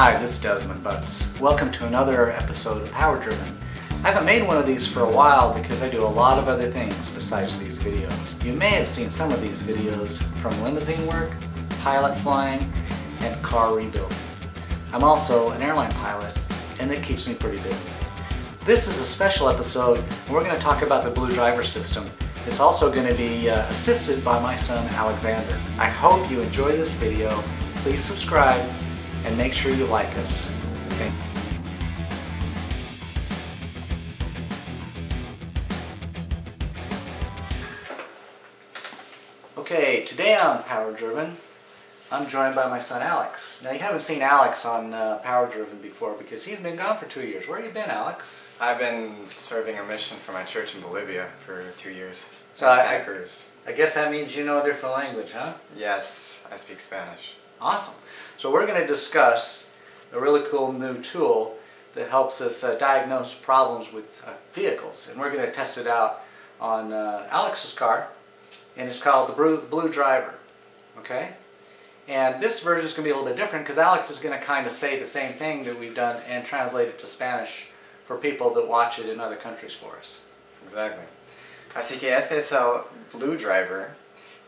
Hi, this is Desmond Butts. Welcome to another episode of Power Driven. I haven't made one of these for a while because I do a lot of other things besides these videos. You may have seen some of these videos from limousine work, pilot flying, and car rebuilding. I'm also an airline pilot, and it keeps me pretty busy. This is a special episode, and we're going to talk about the BlueDriver system. It's also going to be assisted by my son Alexander. I hope you enjoy this video. Please subscribe and make sure you like us. Okay. Okay, today on Power Driven, I'm joined by my son Alex. Now, you haven't seen Alex on Power Driven before because he's been gone for 2 years. Where have you been, Alex? I've been serving a mission for my church in Bolivia for 2 years. So Santa Cruz. I guess that means you know a different language, huh? Yes, I speak Spanish. Awesome. So we're going to discuss a really cool new tool that helps us diagnose problems with vehicles, and we're going to test it out on Alex's car, and it's called the BlueDriver. Okay? And this version is going to be a little bit different because Alex is going to kind of say the same thing that we've done and translate it to Spanish for people that watch it in other countries for us. Exactly. Así que este es el BlueDriver.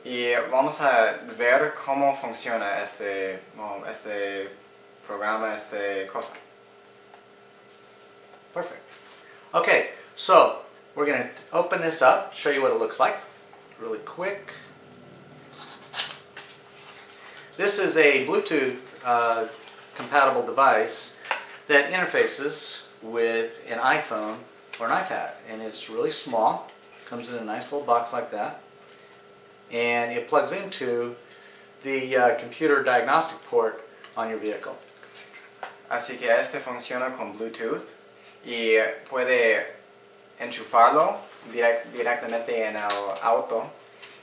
Y vamos a ver cómo funciona este programa, este cosa. Perfect. Okay, so we're going to open this up, show you what it looks like really quick. This is a Bluetooth compatible device that interfaces with an iPhone or an iPad, and it's really small, comes in a nice little box like that. And it plugs into the computer diagnostic port on your vehicle. Así que este funciona con Bluetooth y puede enchufarlo directamente en el auto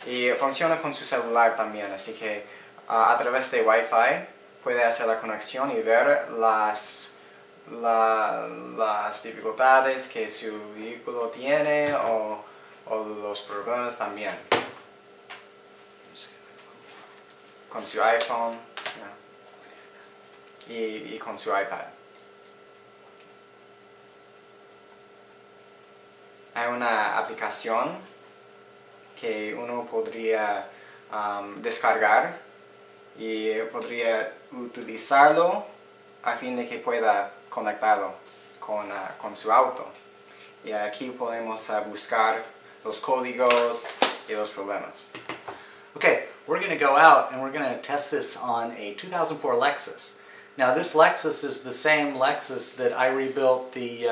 y funciona con su celular también, así que a través de Wi-Fi puede hacer la conexión y ver las dificultades que su vehículo tiene o los problemas también. Con su iPhone, yeah. y con su iPad. Hay una aplicación que uno podría descargar y podría utilizarlo a fin de que pueda conectarlo con su auto. Y aquí podemos buscar los códigos y los problemas. Okay, we're going to go out and we're going to test this on a 2004 Lexus. Now, this Lexus is the same Lexus that I rebuilt the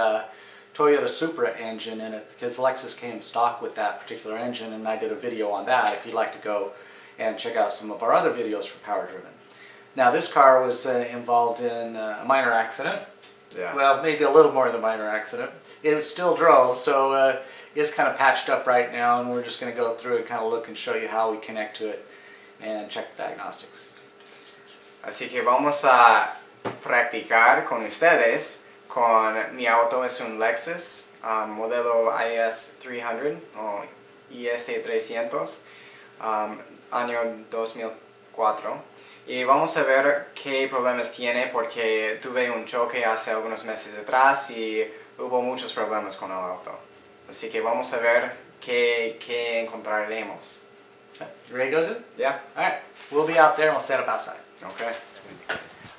Toyota Supra engine in it, because Lexus came stock with that particular engine, and I did a video on that if you'd like to go and check out some of our other videos for Power Driven. Now, this car was involved in a minor accident. Yeah. Well, maybe a little more than a minor accident. It still drove, so it's kind of patched up right now, and we're just going to go through and kind of look and show you how we connect to it and check the diagnostics. Así que vamos a practicar con ustedes con mi auto. Es un Lexus modelo IS300 o IS300 año 2004. Y vamos a ver qué problemas tiene, porque tuve un choque hace algunos meses atrás y hubo muchos problemas con el auto. Así que vamos a ver qué encontraremos. Okay. You ready to go, dude? Yeah. All right. We'll be out there and we'll set up outside. Okay.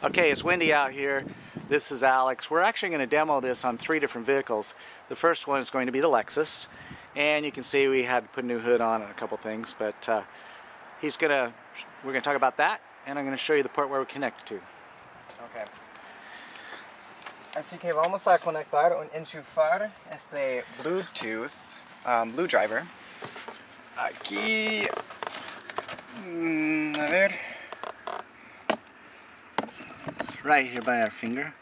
Okay, it's windy out here. This is Alex. We're actually going to demo this on 3 different vehicles. The first one is going to be the Lexus. And you can see we had to put a new hood on and a couple things, but we're going to talk about that. And I'm going to show you the part where we connect to. Okay. Así que vamos a conectar o enchufar este Bluetooth BlueDriver. Aquí, a ver. Right here by our finger,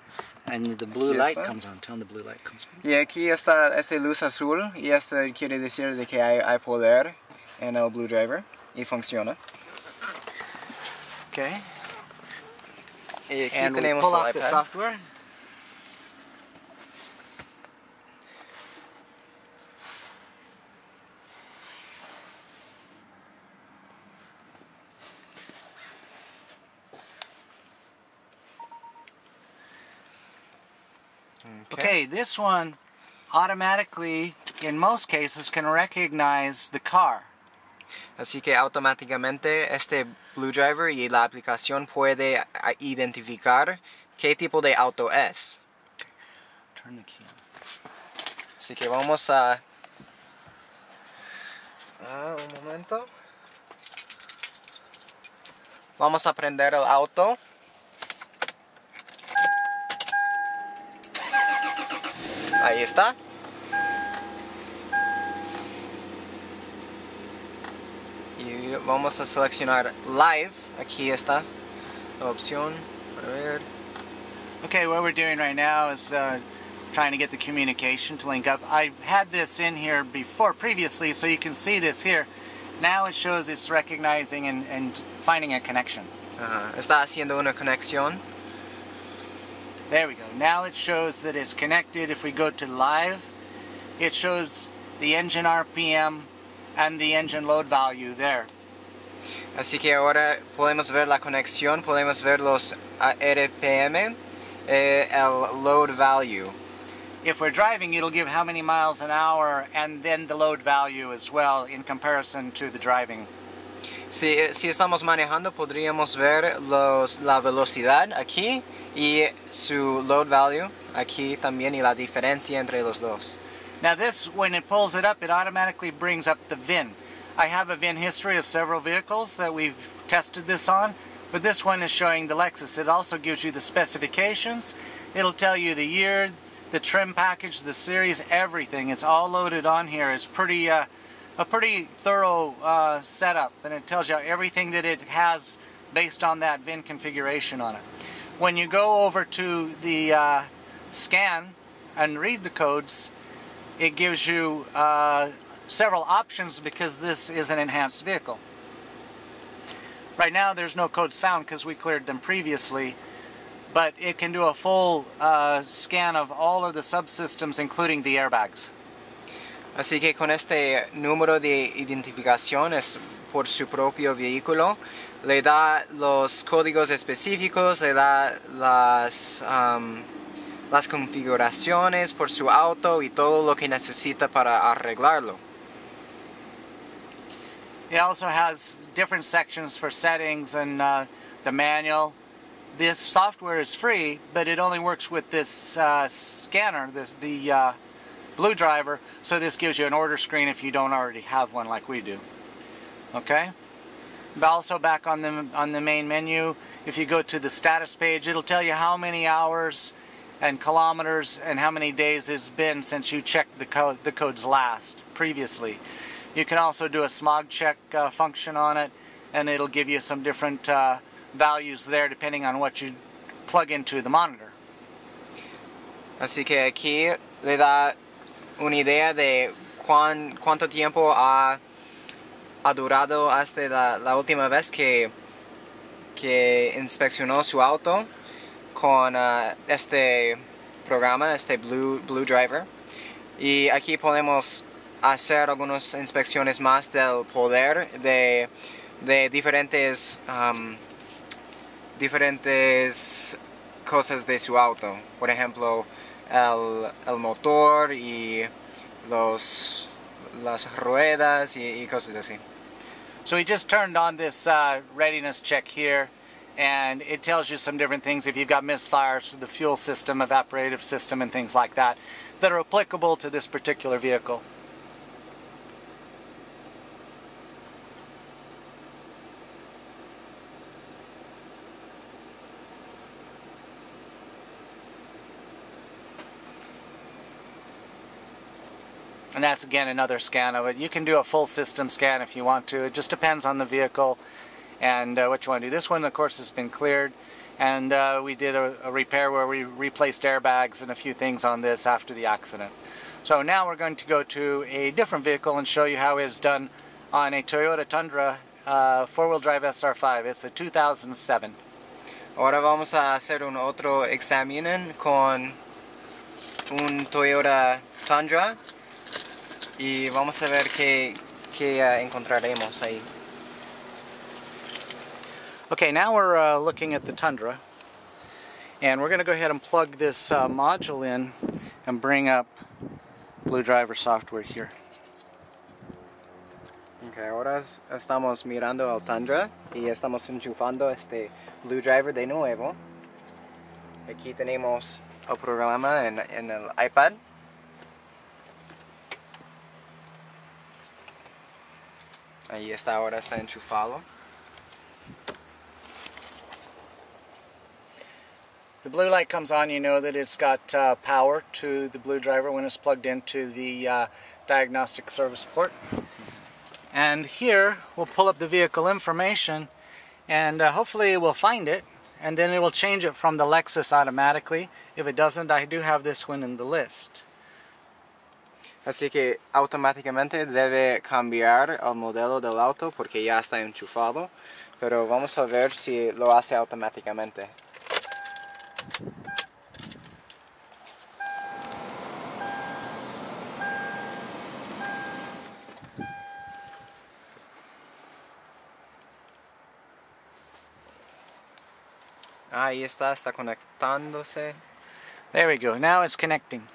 and the blue light comes on. Tell them the blue light comes on. Y aquí está esta luz azul, y esto quiere decir de que hay poder en el BlueDriver y funciona. Okay. Y aquí and tenemos pull off the software. Okay, this one automatically, in most cases, can recognize the car. Así que automáticamente este BlueDriver y la aplicación puede identificar qué tipo de auto es. Turn the key on. Así que vamos a... un momento. Vamos a prender el auto. Ahí está. Y vamos a seleccionar live. Aquí está la opción. A ver. Okay, what we're doing right now is trying to get the communication to link up. I had this in here before previously, so you can see this here. Now it shows it's recognizing and finding a connection. Está haciendo una conexión. There we go. Now it shows that it's connected. If we go to live, it shows the engine RPM and the engine load value there. Así que ahora podemos ver la conexión, podemos ver los RPM, el load value. If we're driving, it'll give how many miles an hour and then the load value as well in comparison to the driving. Si estamos manejando, podríamos ver la velocidad aquí y su load value aquí también y la diferencia entre los dos. Now this, when it pulls it up, it automatically brings up the VIN. I have a VIN history of several vehicles that we've tested this on, but this one is showing the Lexus. It also gives you the specifications. It'll tell you the year, the trim package, the series, everything. It's all loaded on here. It's pretty... a pretty thorough setup, and it tells you everything that it has based on that VIN configuration on it. When you go over to the scan and read the codes, it gives you several options because this is an enhanced vehicle. Right now there's no codes found because we cleared them previously, but it can do a full scan of all of the subsystems including the airbags. Así que con este número de identificaciones por su propio vehículo, le da los códigos específicos, le da las configuraciones por su auto y todo lo que necesita para arreglarlo. It also has different sections for settings and the manual. This software is free, but it only works with this scanner, the BlueDriver, so this gives you an order screen if you don't already have one like we do. Okay? Also back on the main menu, if you go to the status page, it'll tell you how many hours and kilometers and how many days it's been since you checked the codes last previously. You can also do a smog check function on it, and it'll give you some different values there depending on what you plug into the monitor. Así que aquí le da una idea de cuánto tiempo ha durado hasta la última vez que inspeccionó su auto con este programa, este BlueDriver. Y aquí podemos hacer algunas inspecciones más del poder de diferentes cosas de su auto. Por ejemplo, el motor y las ruedas y cosas así. So we just turned on this readiness check here, and it tells you some different things if you've got misfires, the fuel system, evaporative system, and things like that that are applicable to this particular vehicle. And that's again another scan of it. You can do a full system scan if you want to. It just depends on the vehicle and what you want to do. This one, of course, has been cleared, and we did a repair where we replaced airbags and a few things on this after the accident. So now we're going to go to a different vehicle and show you how it was done on a Toyota Tundra 4-wheel drive SR5. It's a 2007. Ahora vamos a hacer un otro examen con un Toyota Tundra. Y vamos a ver qué encontraremos ahí. Okay, now we're looking at the Tundra, and we're going to go ahead and plug this module in and bring up BlueDriver software here. Okay, ahora estamos mirando al Tundra y estamos enchufando este BlueDriver de nuevo. Aquí tenemos el programa en el iPad. Ahí está, ahora está enchufado. The blue light comes on, you know that it's got power to the BlueDriver when it's plugged into the diagnostic service port. And here we'll pull up the vehicle information and hopefully we'll find it, and then it will change it from the Lexus automatically. If it doesn't, I do have this one in the list. Así que automáticamente debe cambiar el modelo del auto porque ya está enchufado, pero vamos a ver si lo hace automáticamente. Ahí está, está conectándose. There we go, now it's connecting.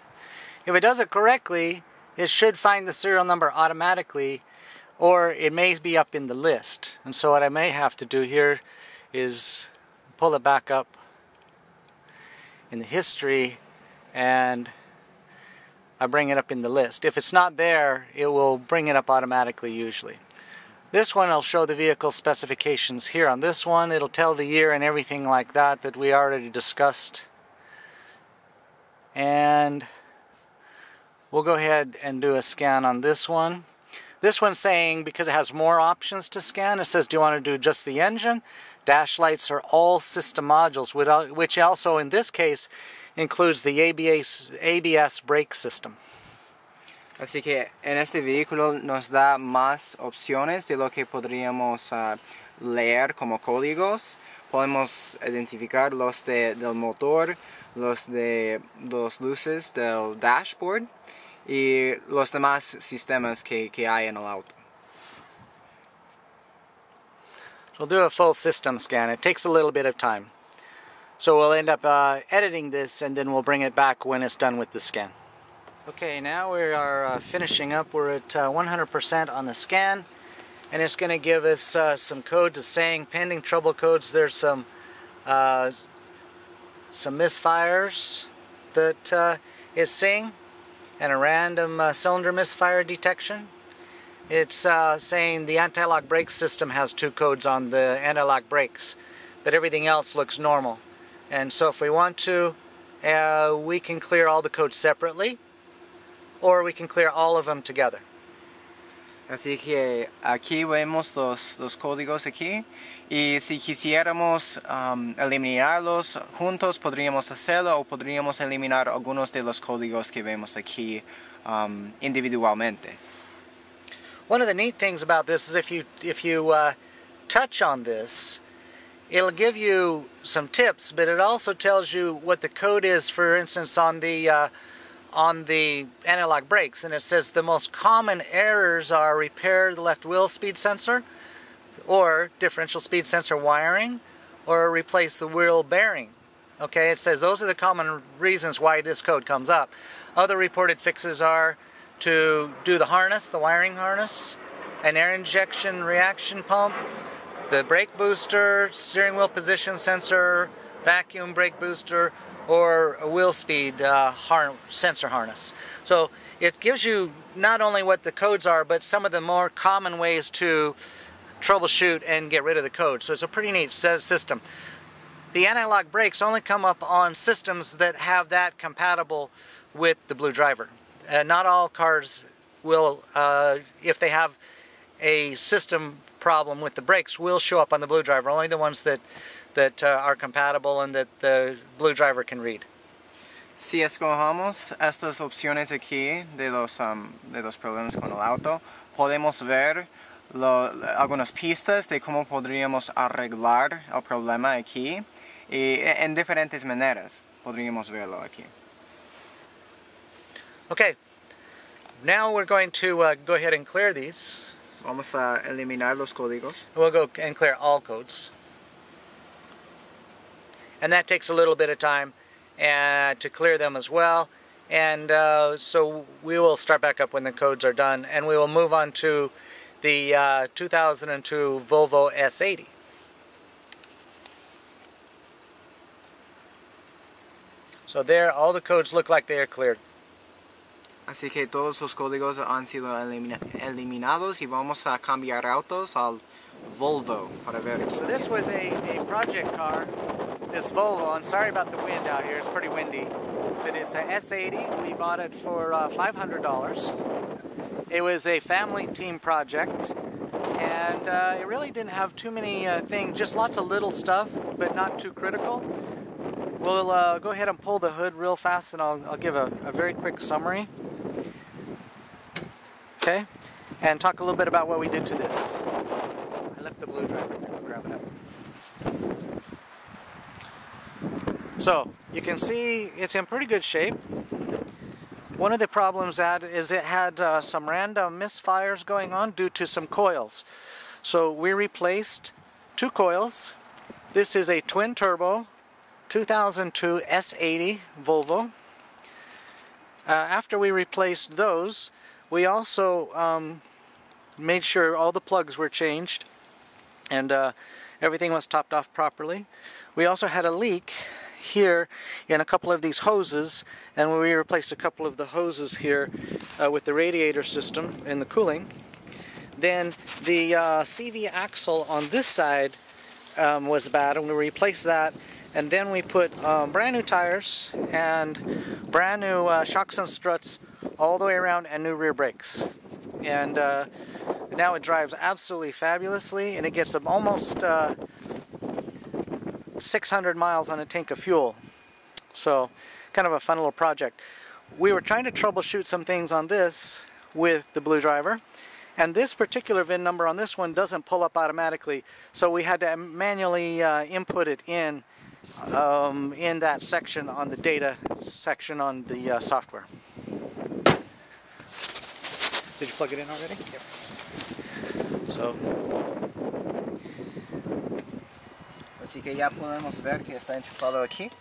If it does it correctly, it should find the serial number automatically, or it may be up in the list. And so what I may have to do here is pull it back up in the history, and I bring it up in the list. If it's not there, it will bring it up automatically usually. This one will show the vehicle specifications here. On this one, it'll tell the year and everything like that that we already discussed. And we'll go ahead and do a scan on this one. This one's saying, because it has more options to scan, it says, do you want to do just the engine, dash lights, or all system modules, which also in this case includes the ABS brake system. Así que en este vehículo nos da más opciones de lo que podríamos leer como códigos. Podemos identificar los del motor, los de las luces del dashboard y los demás sistemas que hay en el auto. We'll do a full system scan. It takes a little bit of time. So we'll end up editing this, and then we'll bring it back when it's done with the scan. Okay, now we are finishing up. We're at 100% on the scan, and it's going to give us some code to saying pending trouble codes. There's some misfires that it's seeing, and a random cylinder misfire detection. It's saying the anti-lock brake system has 2 codes on the anti-lock brakes, but everything else looks normal. And so if we want to, we can clear all the codes separately, or we can clear all of them together. Así que aquí vemos los códigos aquí, y si quisiéramos eliminarlos juntos podríamos hacerlo, o podríamos eliminar algunos de los códigos que vemos aquí individualmente. One of the neat things about this is if you touch on this, it'll give you some tips, but it also tells you what the code is, for instance, on the anti-lock brakes, and it says the most common errors are repair the left wheel speed sensor, or differential speed sensor wiring, or replace the wheel bearing. Okay, it says those are the common reasons why this code comes up. Other reported fixes are to do the harness, the wiring harness, an air injection reaction pump, the brake booster, steering wheel position sensor, vacuum brake booster, or a wheel speed sensor harness. So it gives you not only what the codes are, but some of the more common ways to troubleshoot and get rid of the code. So it's a pretty neat system. The anti-lock brakes only come up on systems that have that compatible with the BlueDriver. Not all cars will, if they have a system problem with the brakes, will show up on the BlueDriver. Only the ones that are compatible and that the BlueDriver can read. Si escogemos estas opciones aquí de los problemas con el auto, podemos ver algunas pistas de cómo podríamos arreglar el problema aquí, y en diferentes maneras podríamos verlo aquí. Okay, now we're going to go ahead and clear these. Vamos a eliminar los códigos. We'll go and clear all codes. And that takes a little bit of time to clear them as well. and so we will start back up when the codes are done, and we will move on to the 2002 Volvo S80. So there, all the codes look like they are cleared. Así que todos los códigos han sido eliminados y vamos a cambiar autos al Volvo para ver aquí. So this was a project car, this Volvo, and sorry about the wind out here, it's pretty windy. But it's a S80, we bought it for $500. It was a family team project, and it really didn't have too many things, just lots of little stuff, but not too critical. We'll go ahead and pull the hood real fast, and I'll give a very quick summary. Okay, and talk a little bit about what we did to this. I left the BlueDriver there, I'll grab it up. So, you can see it's in pretty good shape. One of the problems that is it had some random misfires going on due to some coils. So we replaced two coils. This is a twin turbo 2002 S80 Volvo. After we replaced those, we also made sure all the plugs were changed and everything was topped off properly. We also had a leak here in a couple of these hoses, and we replaced a couple of the hoses here with the radiator system and the cooling. Then the CV axle on this side was bad, and we replaced that. And then we put brand new tires and brand new shocks and struts all the way around, and new rear brakes. And now it drives absolutely fabulously, and it gets almost 600 miles on a tank of fuel. So kind of a fun little project. We were trying to troubleshoot some things on this with the BlueDriver, and this particular VIN number on this one doesn't pull up automatically, so we had to manually input it in that section on the data section on the software. Did you plug it in already? Yep. So. Así que ya podemos ver que está enchufado aquí.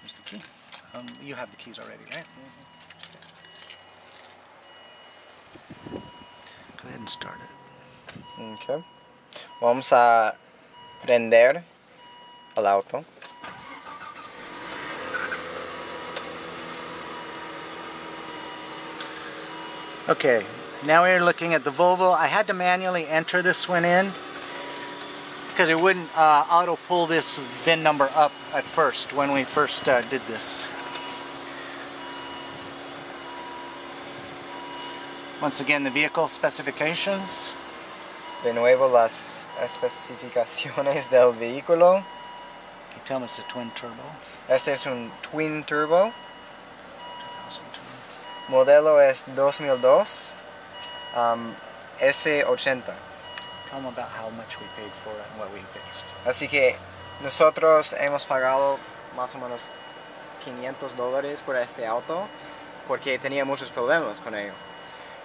Where's the key? You have the keys already, right? Mm-hmm. Go ahead and start it. Okay. Vamos a prender el auto. Okay, now we're looking at the Volvo. I had to manually enter this one in because it wouldn't auto pull this VIN number up at first when we first did this. Once again, the vehicle specifications. De nuevo las especificaciones del vehículo. Can you tell me it's a twin turbo? Este es un twin turbo. 2002. Modelo es 2002. S80. Tell me about how much we paid for it and what we fixed. Así que nosotros hemos pagado más o menos $500 por este auto porque tenía muchos problemas con ello.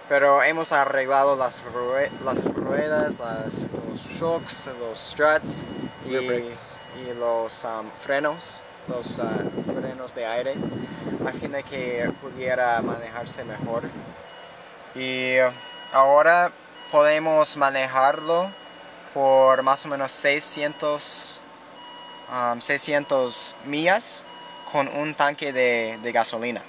Pero hemos arreglado las ruedas, los shocks, los struts y los frenos, los frenos de aire, a fin de que pudiera manejarse mejor. Y ahora podemos manejarlo por más o menos 600 millas con un tanque de gasolina.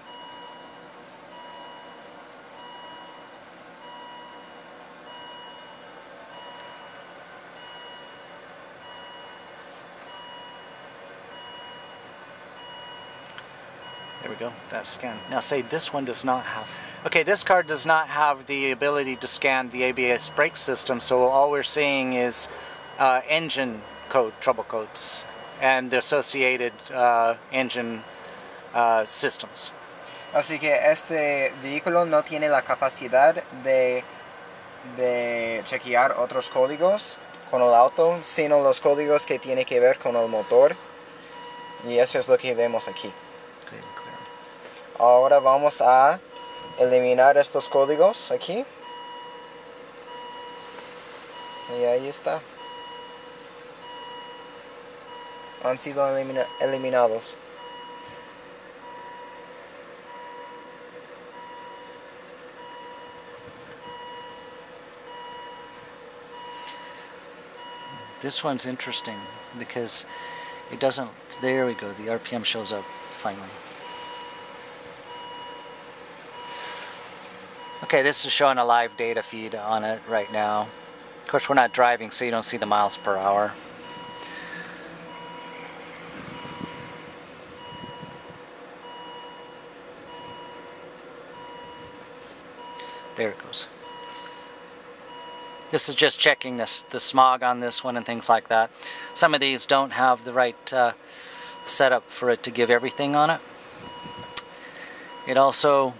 There we go, that's scanned. Now say this one does not have, okay, this car does not have the ability to scan the ABS brake system, so all we're seeing is engine code, trouble codes, and the associated engine systems. Así que este vehículo no tiene la capacidad de chequear otros códigos con el auto, sino los códigos que tiene que ver con el motor, y eso es lo que vemos aquí. Ahora vamos a eliminar estos códigos aquí. Y ahí está. Han sido eliminados. This one's interesting because it doesn't, there we go, the RPM shows up finally. Okay, this is showing a live data feed on it right now. Of course, we're not driving, so you don't see the miles per hour. There it goes. This is just checking this, the smog on this one and things like that. Some of these don't have the right setup for it to give everything on it. It also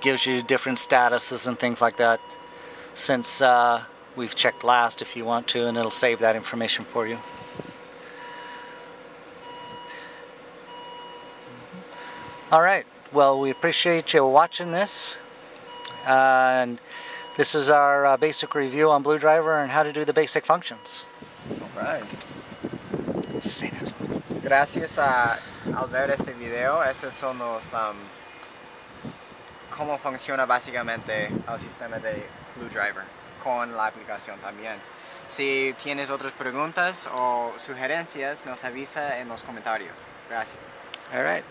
gives you different statuses and things like that since we've checked last if you want to, and it'll save that information for you. Alright, well, we appreciate you watching this. And this is our basic review on BlueDriver and how to do the basic functions. Alright. Just say that. Gracias al ver este video. Estos son los cómo funciona básicamente el sistema de BlueDriver con la aplicación también. Si tienes otras preguntas o sugerencias, nos avisa en los comentarios. Gracias. Alright.